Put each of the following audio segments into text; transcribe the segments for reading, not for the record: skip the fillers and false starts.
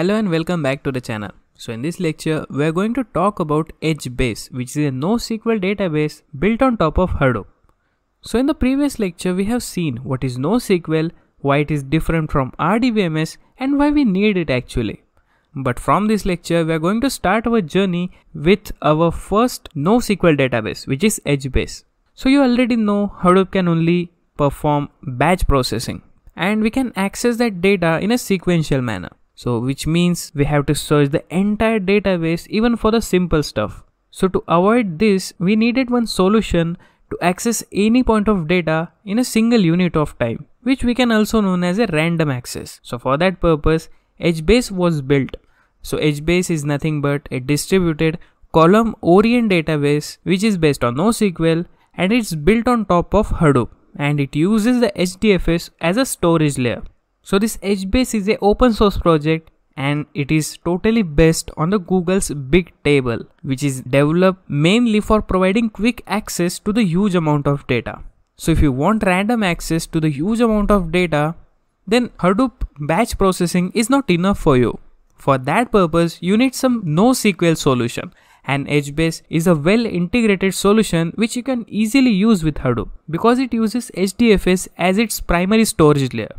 Hello and welcome back to the channel. So in this lecture, we are going to talk about HBase, which is a NoSQL database built on top of Hadoop. So in the previous lecture, we have seen what is NoSQL, why it is different from RDBMS and why we need it actually. But from this lecture, we are going to start our journey with our first NoSQL database, which is HBase. So you already know Hadoop can only perform batch processing and we can access that data in a sequential manner. So which means we have to search the entire database even for the simple stuff. So to avoid this, we needed one solution to access any point of data in a single unit of time, which we can also known as a random access. So for that purpose, HBase was built. So HBase is nothing but a distributed column-oriented database which is based on NoSQL and it's built on top of Hadoop and it uses the HDFS as a storage layer. So this HBase is an open source project and it is totally based on the Google's Big Table, which is developed mainly for providing quick access to the huge amount of data. So if you want random access to the huge amount of data, then Hadoop batch processing is not enough for you. For that purpose, you need some NoSQL solution and HBase is a well integrated solution which you can easily use with Hadoop because it uses HDFS as its primary storage layer.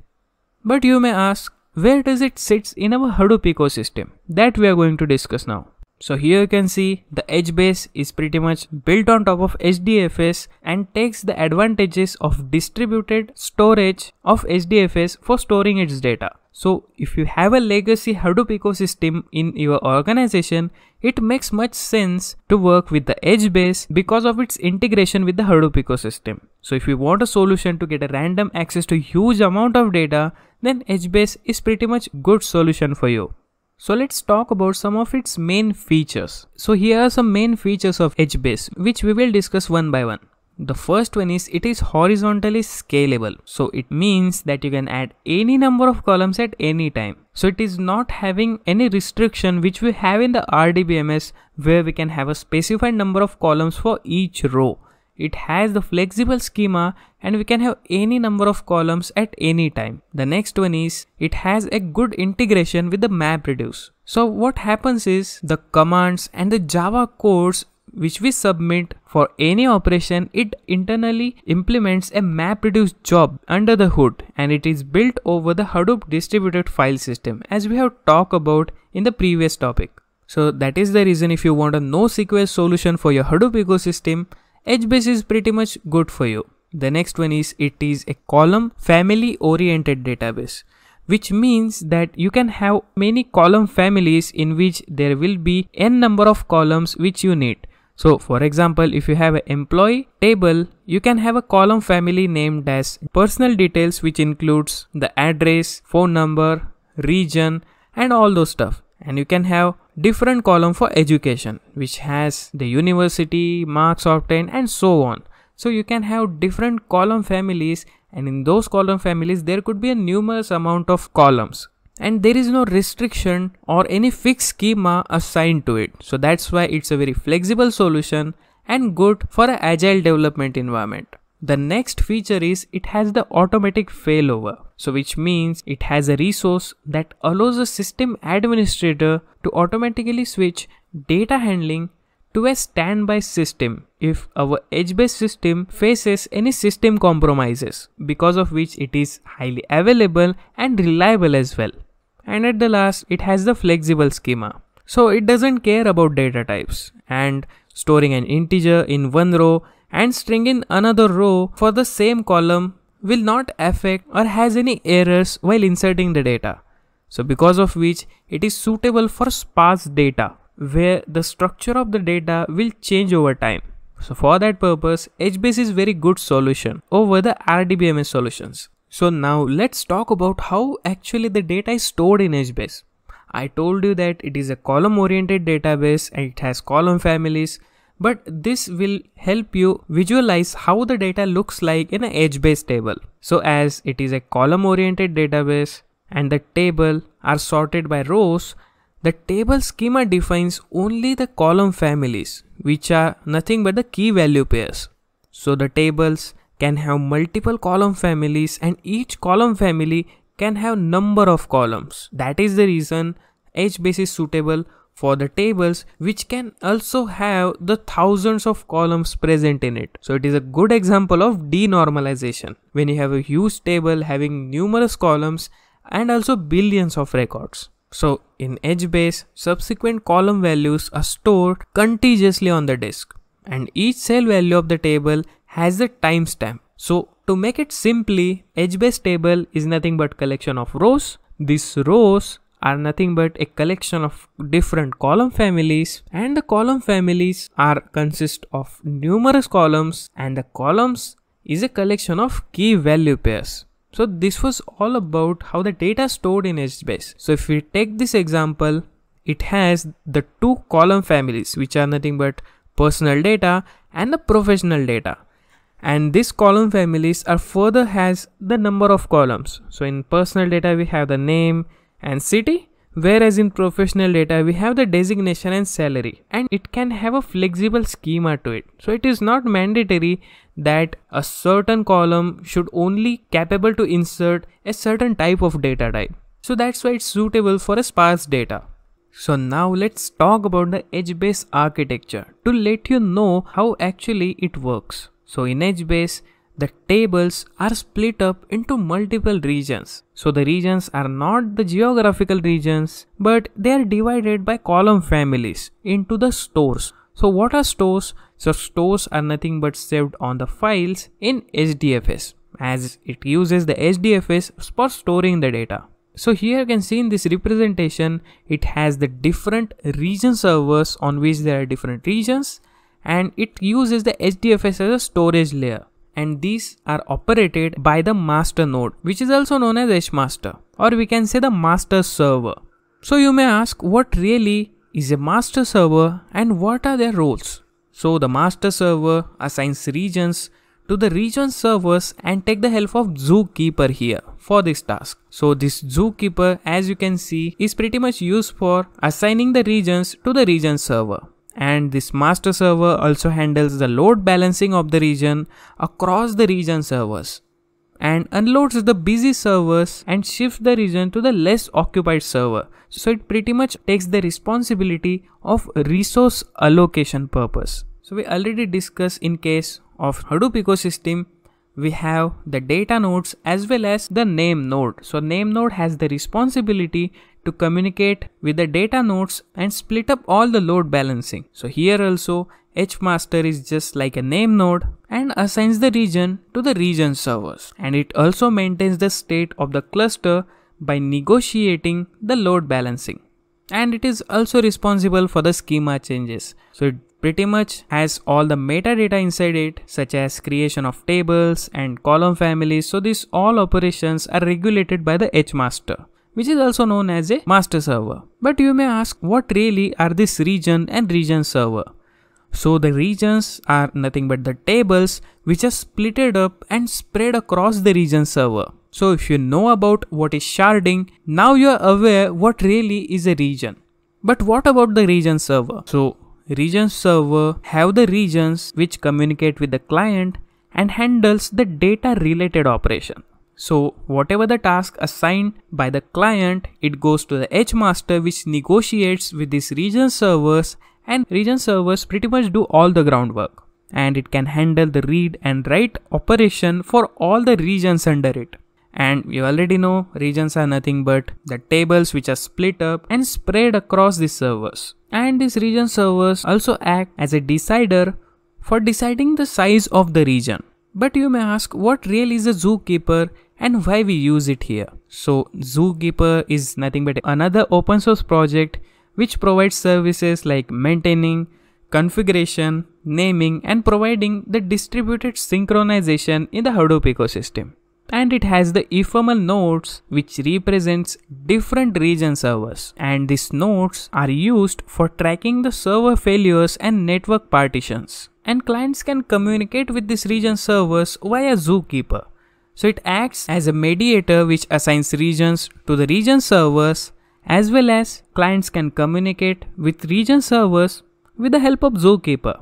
But you may ask, where does it sit in our Hadoop ecosystem? That we are going to discuss now. So here you can see the HBase is pretty much built on top of HDFS and takes the advantages of distributed storage of HDFS for storing its data. So if you have a legacy Hadoop ecosystem in your organization, it makes much sense to work with the HBase because of its integration with the Hadoop ecosystem. So if you want a solution to get a random access to huge amount of data, then HBase is pretty much good solution for you. So let's talk about some of its main features. So here are some main features of HBase, which we will discuss one by one. The first one is it is horizontally scalable. So it means that you can add any number of columns at any time. So it is not having any restriction which we have in the RDBMS where we can have a specified number of columns for each row. It has the flexible schema and we can have any number of columns at any time. The next one is it has a good integration with the MapReduce. So what happens is the commands and the Java codes which we submit for any operation, it internally implements a MapReduce job under the hood and it is built over the Hadoop distributed file system as we have talked about in the previous topic. So that is the reason if you want a NoSQL solution for your Hadoop ecosystem, HBase is pretty much good for you. The next one is it is a column family oriented database, which means that you can have many column families in which there will be n number of columns which you need. So for example, if you have an employee table, you can have a column family named as personal details, which includes the address, phone number, region and all those stuff. And you can have different column for education, which has the university, marks obtained and so on. So you can have different column families and in those column families there could be a numerous amount of columns and there is no restriction or any fixed schema assigned to it. So that's why it's a very flexible solution and good for an agile development environment. The next feature is it has the automatic failover. So which means it has a resource that allows a system administrator to automatically switch data handling to a standby system if our HBase system faces any system compromises, because of which it is highly available and reliable as well. And at the last, it has the flexible schema. So it doesn't care about data types and storing an integer in one row and string in another row for the same column will not affect or has any errors while inserting the data. So because of which it is suitable for sparse data where the structure of the data will change over time. So for that purpose, HBase is very good solution over the RDBMS solutions. So now let's talk about how actually the data is stored in HBase. I told you that it is a column oriented database and it has column families. But this will help you visualize how the data looks like in a HBase table. So as it is a column oriented database and the table are sorted by rows, the table schema defines only the column families, which are nothing but the key value pairs. So the tables can have multiple column families and each column family can have number of columns. That is the reason HBase is suitable for the tables which can also have the thousands of columns present in it. So it is a good example of denormalization when you have a huge table having numerous columns and also billions of records. So in HBase, subsequent column values are stored contiguously on the disk, and each cell value of the table has a timestamp. So to make it simply, HBase table is nothing but collection of rows. These rows are nothing but a collection of different column families, and the column families consist of numerous columns, and the columns is a collection of key value pairs. So this was all about how the data is stored in HBase. So if we take this example, it has the two column families which are nothing but personal data and the professional data. And these column families are further has the number of columns. So in personal data we have the name and city, whereas in professional data we have the designation and salary, and it can have a flexible schema to it. So it is not mandatory that a certain column should only capable to insert a certain type of data type. So that's why it's suitable for a sparse data. So now let's talk about the HBase architecture to let you know how actually it works. So in HBase, the tables are split up into multiple regions. So the regions are not the geographical regions, but they are divided by column families into the stores. So what are stores? So stores are nothing but saved on the files in HDFS, as it uses the HDFS for storing the data. So here you can see in this representation, it has the different region servers on which there are different regions, and it uses the HDFS as a storage layer. And these are operated by the master node, which is also known as HMaster, or we can say the master server. So you may ask, what really is a master server and what are their roles? So the master server assigns regions to the region servers and take the help of Zookeeper here for this task. So this Zookeeper, as you can see, is pretty much used for assigning the regions to the region server. And this master server also handles the load balancing of the region across the region servers and unloads the busy servers and shifts the region to the less occupied server. So it pretty much takes the responsibility of resource allocation purpose. So we already discussed in case of Hadoop ecosystem, we have the data nodes as well as the name node. So name node has the responsibility to communicate with the data nodes and split up all the load balancing. So here also HMaster is just like a name node and assigns the region to the region servers, and it also maintains the state of the cluster by negotiating the load balancing, and it is also responsible for the schema changes. So it pretty much has all the metadata inside it, such as creation of tables and column families. So these all operations are regulated by the HMaster, which is also known as a master server. But you may ask, what really are this region and region server? So the regions are nothing but the tables which are splitted up and spread across the region server. So if you know about what is sharding, now you are aware what really is a region. But what about the region server? So region server have the regions which communicate with the client and handles the data related operation. So whatever the task assigned by the client, it goes to the HMaster, which negotiates with these region servers, and region servers pretty much do all the groundwork, and it can handle the read and write operation for all the regions under it. And you already know regions are nothing but the tables which are split up and spread across the servers. And these region servers also act as a decider for deciding the size of the region. But you may ask, what really is a Zookeeper and why we use it here? So Zookeeper is nothing but another open source project which provides services like maintaining, configuration, naming, and providing the distributed synchronization in the Hadoop ecosystem. And it has the ephemeral nodes which represents different region servers, and these nodes are used for tracking the server failures and network partitions. And clients can communicate with these region servers via Zookeeper. So it acts as a mediator which assigns regions to the region servers, as well as clients can communicate with region servers with the help of Zookeeper.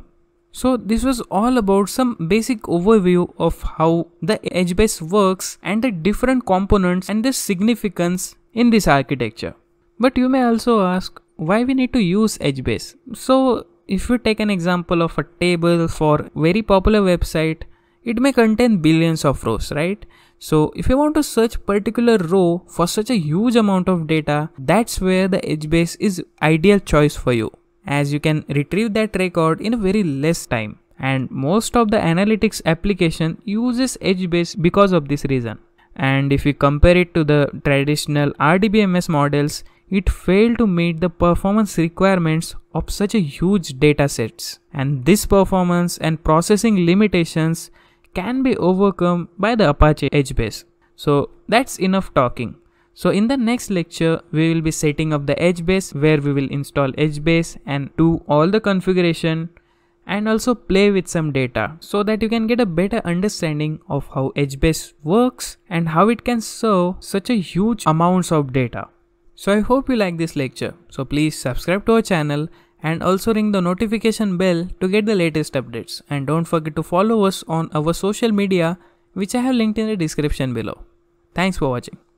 So this was all about some basic overview of how the HBase works and the different components and their significance in this architecture. But you may also ask why we need to use HBase. So if we take an example of a table for very popular website, it may contain billions of rows, right? So if you want to search particular row for such a huge amount of data, that's where the HBase is ideal choice for you, as you can retrieve that record in a very less time. And most of the analytics application uses HBase because of this reason. And if you compare it to the traditional RDBMS models, it failed to meet the performance requirements of such a huge datasets. And this performance and processing limitations can be overcome by the Apache HBase. So that's enough talking. So in the next lecture, we will be setting up the HBase, where we will install HBase and do all the configuration and also play with some data, so that you can get a better understanding of how HBase works and how it can serve such a huge amounts of data. So I hope you like this lecture. So please subscribe to our channel and also ring the notification bell to get the latest updates. And don't forget to follow us on our social media, which I have linked in the description below. Thanks for watching.